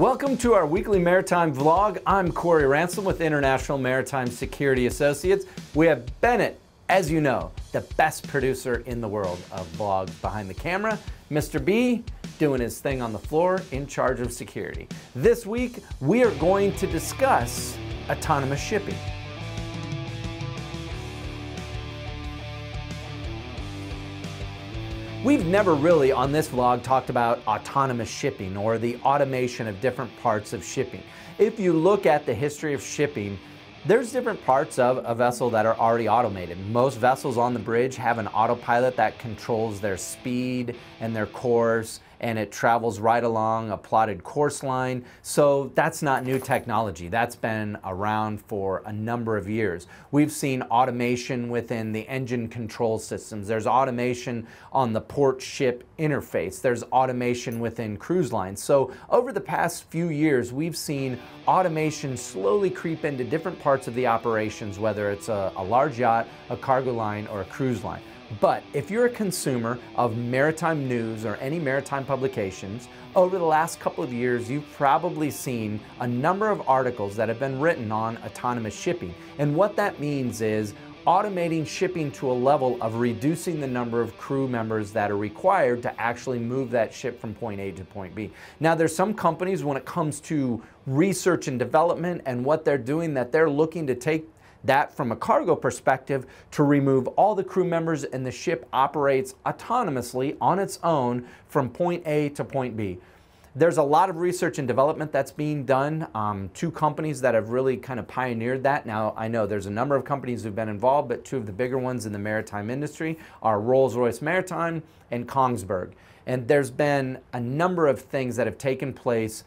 Welcome to our weekly maritime vlog. I'm Corey Ranslem with International Maritime Security Associates. We have Bennett, as you know, the best producer in the world of vlogs behind the camera. Mr. B, doing his thing on the floor, in charge of security. This week, we are going to discuss autonomous shipping. We've never really on this vlog talked about autonomous shipping or the automation of different parts of shipping. If you look at the history of shipping, there's different parts of a vessel that are already automated. Most vessels on the bridge have an autopilot that controls their speed and their course, and it travels right along a plotted course line. So that's not new technology. That's been around for a number of years. We've seen automation within the engine control systems. There's automation on the port-ship interface. There's automation within cruise lines. So over the past few years, we've seen automation slowly creep into different parts of the operations, whether it's a large yacht, a cargo line, or a cruise line. But if you're a consumer of maritime news or any maritime publications, over the last couple of years, you've probably seen a number of articles that have been written on autonomous shipping. And what that means is automating shipping to a level of reducing the number of crew members that are required to actually move that ship from point A to point B. Now, there's some companies, when it comes to research and development and what they're doing, that they're looking to take that from a cargo perspective to remove all the crew members, and the ship operates autonomously on its own from point A to point B. There's a lot of research and development that's being done. Two companies that have really kind of pioneered that. Now, I know there's a number of companies who've been involved, but two of the bigger ones in the maritime industry are Rolls-Royce Maritime and Kongsberg. And there's been a number of things that have taken place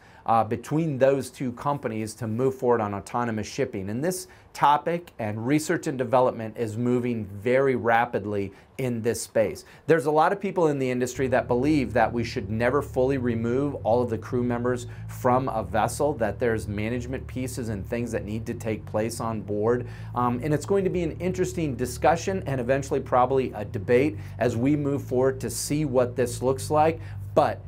between those two companies to move forward on autonomous shipping. And this topic and research and development is moving very rapidly in this space. There's a lot of people in the industry that believe that we should never fully remove all of the crew members from a vessel, that there's management pieces and things that need to take place on board. And it's going to be an interesting discussion and eventually probably a debate as we move forward to see what this looks like. But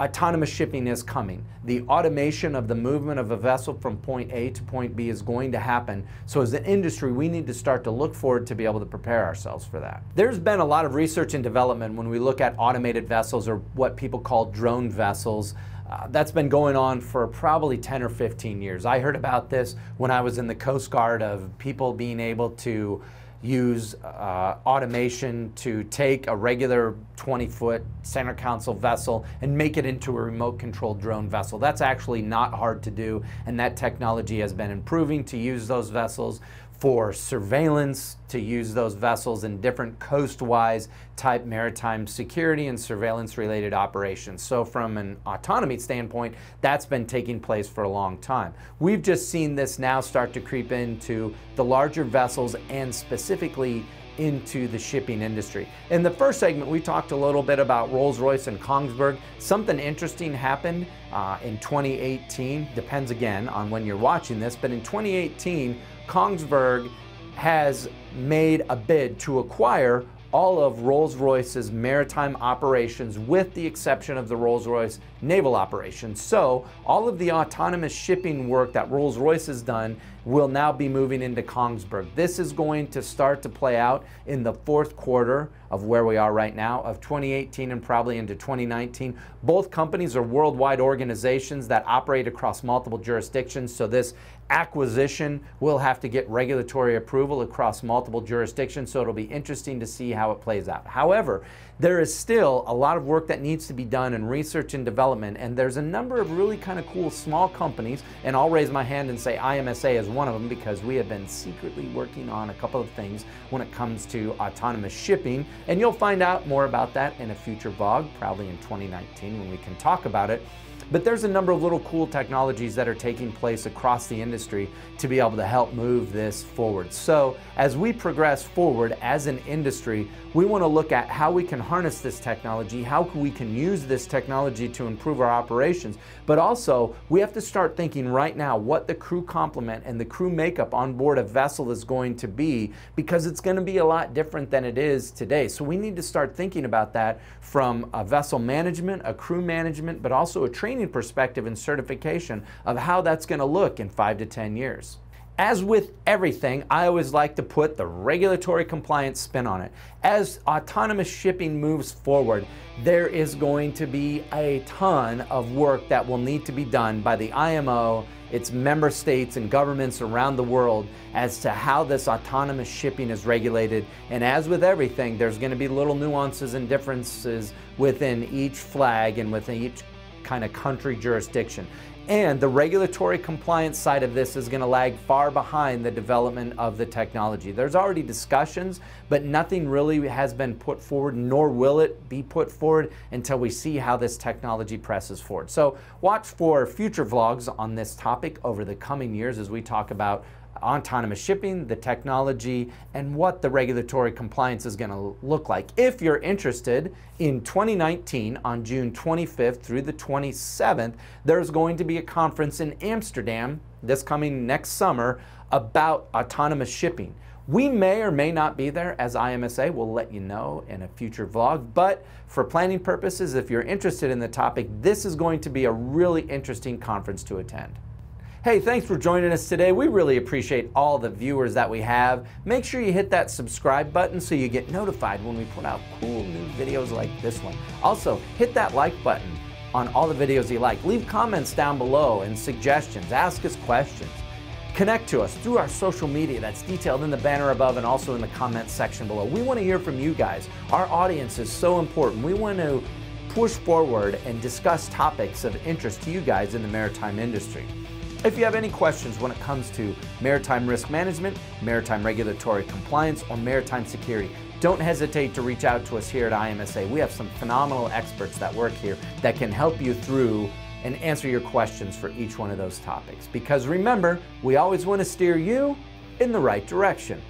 autonomous shipping is coming. The automation of the movement of a vessel from point A to point B is going to happen. So as an industry, we need to start to look forward to be able to prepare ourselves for that. There's been a lot of research and development when we look at automated vessels, or what people call drone vessels. That's been going on for probably 10 or 15 years. I heard about this when I was in the Coast Guard, of people being able to use automation to take a regular 20-foot center console vessel and make it into a remote-controlled drone vessel. That's actually not hard to do, and that technology has been improving to use those vessels for surveillance, to use those vessels in different coast-wise type maritime security and surveillance-related operations. So from an autonomy standpoint, that's been taking place for a long time. We've just seen this now start to creep into the larger vessels and specifically into the shipping industry. In the first segment, we talked a little bit about Rolls-Royce and Kongsberg. Something interesting happened in 2018. Depends again on when you're watching this, but in 2018, Kongsberg has made a bid to acquire all of Rolls-Royce's maritime operations, with the exception of the Rolls-Royce naval operations. So all of the autonomous shipping work that Rolls-Royce has done will now be moving into Kongsberg. This is going to start to play out in the fourth quarter of where we are right now, of 2018 and probably into 2019. Both companies are worldwide organizations that operate across multiple jurisdictions, so this acquisition will have to get regulatory approval across multiple jurisdictions, so it'll be interesting to see how it plays out. However, there is still a lot of work that needs to be done in research and development, and there's a number of really kind of cool small companies, and I'll raise my hand and say IMSA is one of them, because we have been secretly working on a couple of things when it comes to autonomous shipping, and you'll find out more about that in a future vlog, probably in 2019 when we can talk about it. But there's a number of little cool technologies that are taking place across the industry to be able to help move this forward. So as we progress forward as an industry, we want to look at how we can harness this technology, how we can use this technology to improve our operations. But also, we have to start thinking right now what the crew complement and the crew makeup on board a vessel is going to be, because it's going to be a lot different than it is today. So we need to start thinking about that from a vessel management, a crew management, but also a training training perspective and certification of how that's going to look in 5 to 10 years. As with everything, I always like to put the regulatory compliance spin on it. As autonomous shipping moves forward, there is going to be a ton of work that will need to be done by the IMO, its member states and governments around the world as to how this autonomous shipping is regulated. And as with everything, there's going to be little nuances and differences within each flag and within each kind of country jurisdiction. And the regulatory compliance side of this is going to lag far behind the development of the technology. There's already discussions, but nothing really has been put forward, nor will it be put forward until we see how this technology presses forward. So watch for future vlogs on this topic over the coming years as we talk about autonomous shipping, the technology, and what the regulatory compliance is going to look like. If you're interested, in 2019, on June 25th through the 27th, there's going to be a conference in Amsterdam this coming next summer about autonomous shipping. We may or may not be there as IMSA. We'll let you know in a future vlog, but for planning purposes, if you're interested in the topic, this is going to be a really interesting conference to attend. Hey, thanks for joining us today. We really appreciate all the viewers that we have. Make sure you hit that subscribe button so you get notified when we put out cool new videos like this one. Also, hit that like button on all the videos you like. Leave comments down below and suggestions. Ask us questions. Connect to us through our social media that's detailed in the banner above and also in the comments section below. We want to hear from you guys. Our audience is so important. We want to push forward and discuss topics of interest to you guys in the maritime industry. If you have any questions when it comes to maritime risk management, maritime regulatory compliance, or maritime security, don't hesitate to reach out to us here at IMSA. We have some phenomenal experts that work here that can help you through and answer your questions for each one of those topics. Because remember, we always want to steer you in the right direction.